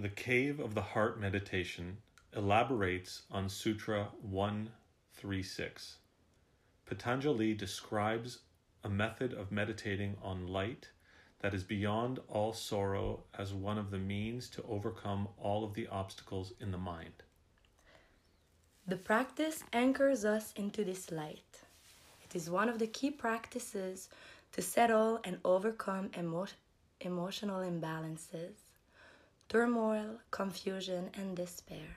The Cave of the Heart meditation elaborates on Sutra 136. Patanjali describes a method of meditating on light that is beyond all sorrow as one of the means to overcome all of the obstacles in the mind. The practice anchors us into this light. It is one of the key practices to settle and overcome emotional imbalances, turmoil, confusion, and despair.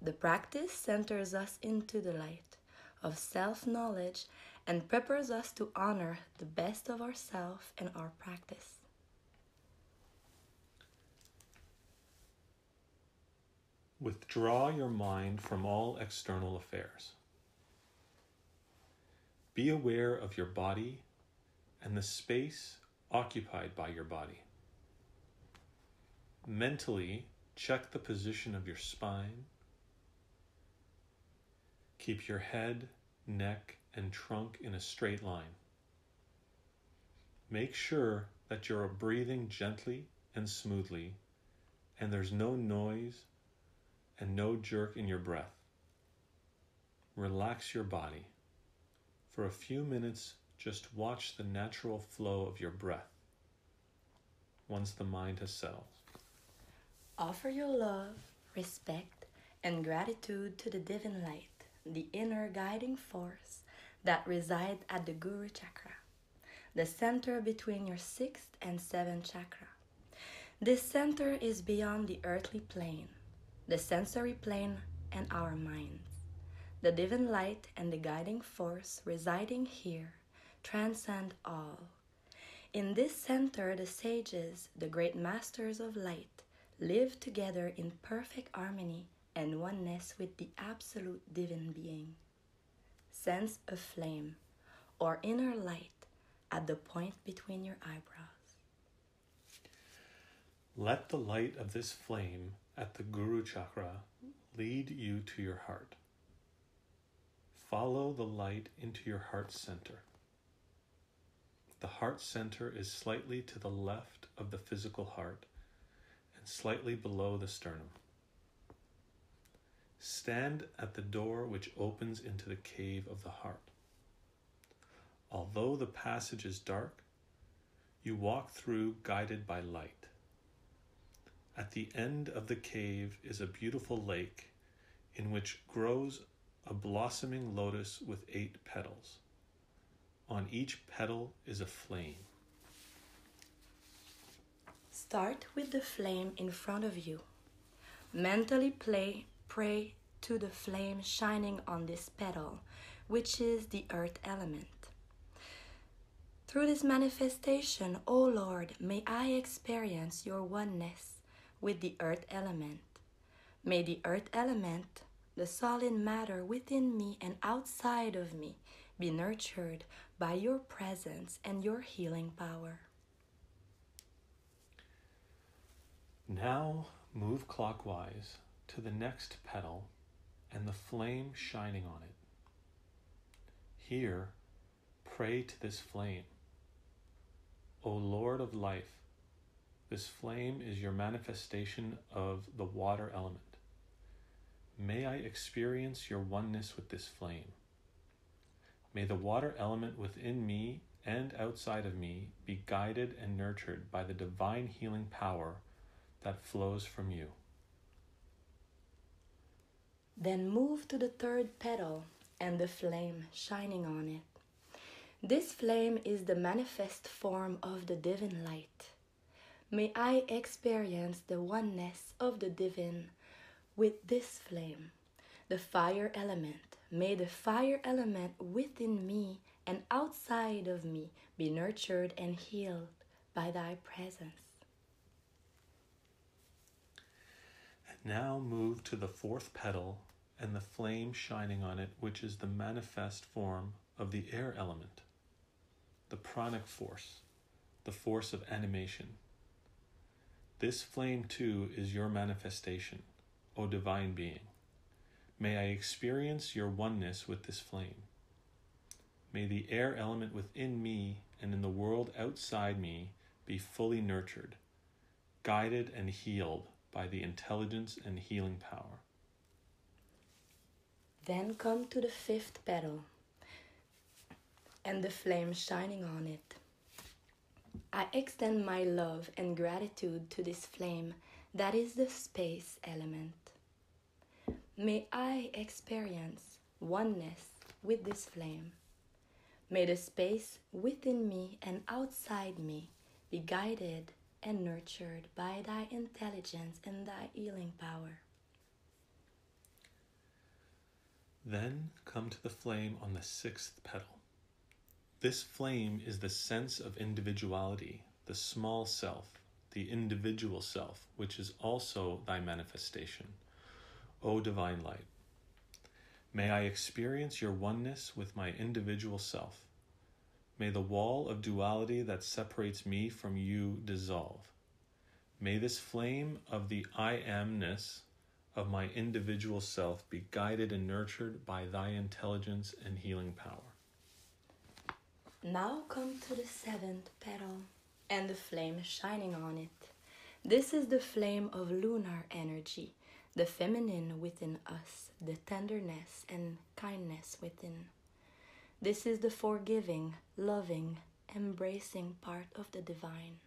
The practice centers us into the light of self-knowledge and prepares us to honor the best of ourselves and our practice. Withdraw your mind from all external affairs. Be aware of your body and the space occupied by your body. Mentally check the position of your spine. Keep your head, neck, and trunk in a straight line. Make sure that you're breathing gently and smoothly, and there's no noise and no jerk in your breath. Relax your body. For a few minutes, just watch the natural flow of your breath once the mind has settled. Offer your love, respect, and gratitude to the divine light, the inner guiding force that resides at the Guru Chakra, the center between your 6th and 7th chakra. This center is beyond the earthly plane, the sensory plane, and our minds. The divine light and the guiding force residing here transcend all. In this center, the sages, the great masters of light, live together in perfect harmony and oneness with the absolute divine being. Sense a flame or inner light at the point between your eyebrows. Let the light of this flame at the Guru Chakra lead you to your heart. Follow the light into your heart center. The heart center is slightly to the left of the physical heart and slightly below the sternum. Stand at the door which opens into the Cave of the Heart. Although the passage is dark, you walk through guided by light. At the end of the cave is a beautiful lake in which grows a blossoming lotus with 8 petals. On each petal is a flame. Start with the flame in front of you. Mentally pray to the flame shining on this petal, which is the earth element. Through this manifestation, O Lord, may I experience your oneness with the earth element. May the earth element, the solid matter within me and outside of me, be nurtured by your presence and your healing power. Now move clockwise to the next petal and the flame shining on it. Here, pray to this flame. O Lord of life, this flame is your manifestation of the water element. May I experience your oneness with this flame. May the water element within me and outside of me be guided and nurtured by the divine healing power that flows from you. Then move to the third petal and the flame shining on it. This flame is the manifest form of the divine light. May I experience the oneness of the divine with this flame, the fire element. May the fire element within me and outside of me be nurtured and healed by thy presence. And now move to the fourth petal and the flame shining on it, which is the manifest form of the air element, the pranic force, the force of animation. This flame too is your manifestation, O Divine Being. May I experience your oneness with this flame. May the air element within me and in the world outside me be fully nurtured, guided and healed by the intelligence and healing power. Then come to the fifth petal and the flame shining on it. I extend my love and gratitude to this flame that is the space element. May I experience oneness with this flame. May the space within me and outside me be guided and nurtured by thy intelligence and thy healing power. Then come to the flame on the sixth petal. This flame is the sense of individuality, the small self, the individual self, which is also thy manifestation. O Divine Light, may I experience your oneness with my individual self. May the wall of duality that separates me from you dissolve. May this flame of the I amness of my individual self be guided and nurtured by thy intelligence and healing power. Now come to the seventh petal and the flame shining on it. This is the flame of lunar energy, the feminine within us, the tenderness and kindness within. This is the forgiving, loving, embracing part of the divine.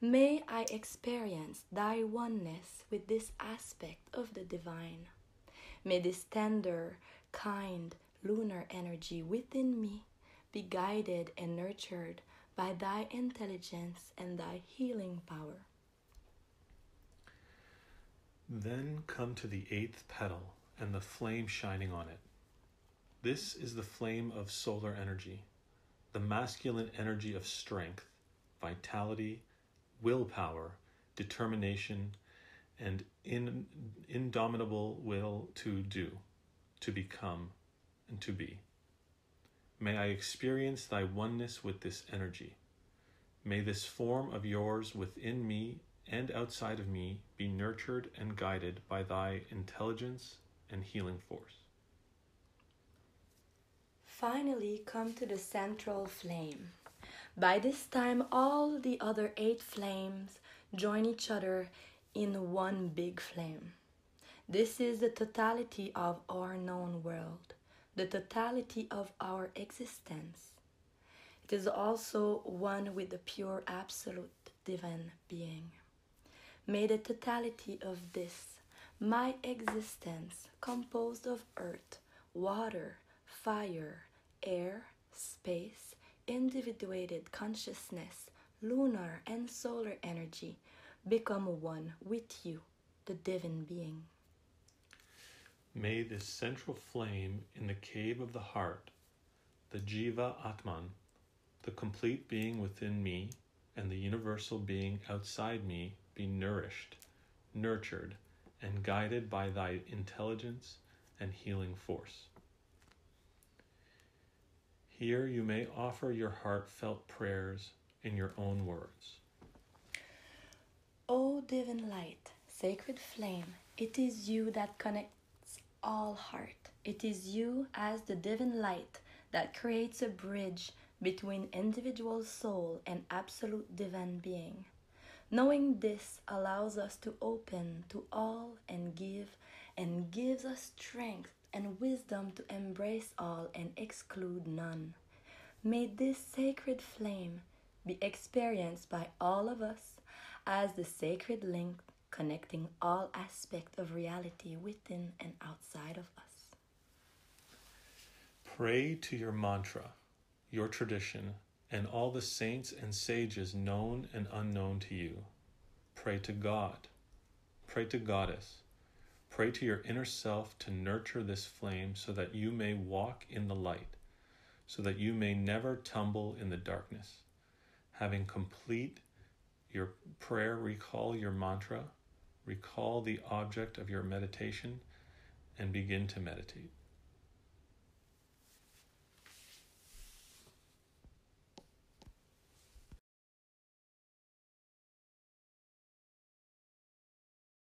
May I experience thy oneness with this aspect of the divine. May this tender, kind, lunar energy within me be guided and nurtured by thy intelligence and thy healing power. Then come to the eighth petal and the flame shining on it. This is the flame of solar energy, the masculine energy of strength, vitality, willpower, determination, and indomitable will to do, to become, and to be. May I experience thy oneness with this energy. May this form of yours within me and outside of me be nurtured and guided by thy intelligence and healing force. Finally, come to the central flame. By this time, all the other 8 flames join each other in one big flame. This is the totality of our known world, the totality of our existence. It is also one with the pure absolute divine being. May the totality of this, my existence, composed of earth, water, fire, air, space, individuated consciousness, lunar and solar energy, become one with you, the divine being. May this central flame in the cave of the heart, the Jiva Atman, the complete being within me and the universal being outside me, be nourished, nurtured, and guided by thy intelligence and healing force. Here you may offer your heartfelt prayers in your own words. O Divine Light, Sacred Flame, it is you that connects all heart. It is you as the divine light that creates a bridge between individual soul and absolute divine being. Knowing this allows us to open to all and gives us strength and wisdom to embrace all and exclude none. May this sacred flame be experienced by all of us as the sacred link connecting all aspects of reality within and outside of us. Pray to your mantra, your tradition, and all the saints and sages known and unknown to you. Pray to God. Pray to Goddess. Pray to your inner self to nurture this flame so that you may walk in the light, so that you may never tumble in the darkness. Having complete your prayer, recall your mantra. Recall the object of your meditation and begin to meditate.